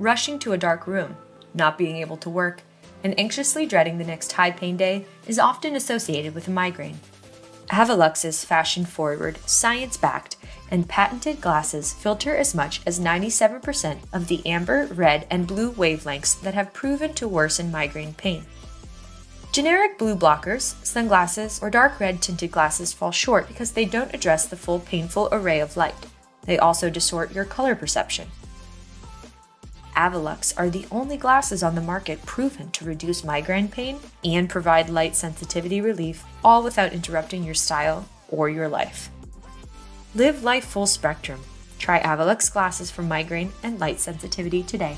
rushing to a dark room, not being able to work, and anxiously dreading the next high pain day is often associated with a migraine. Avulux's fashion-forward, science-backed, and patented glasses filter as much as 97% of the amber, red, and blue wavelengths that have proven to worsen migraine pain. Generic blue blockers, sunglasses, or dark red tinted glasses fall short because they don't address the full painful array of light. They also distort your color perception. Avulux are the only glasses on the market proven to reduce migraine pain and provide light sensitivity relief, all without interrupting your style or your life. Live life full spectrum. Try Avulux glasses for migraine and light sensitivity today.